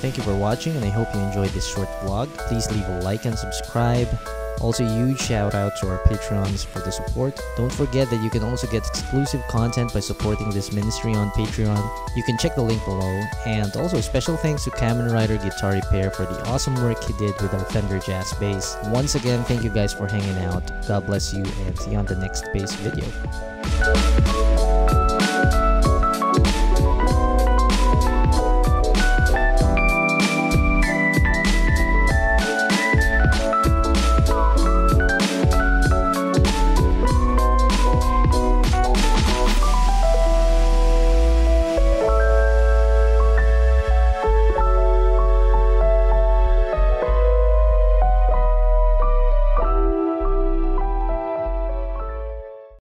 Thank you for watching, and I hope you enjoyed this short vlog. Please leave a like and subscribe. Also, huge shout out to our Patreons for the support. Don't forget that you can also get exclusive content by supporting this ministry on Patreon. You can check the link below. And also, special thanks to Cameron Rider Guitar Repair for the awesome work he did with our Fender Jazz Bass. Once again, thank you guys for hanging out. God bless you, and see you on the next bass video.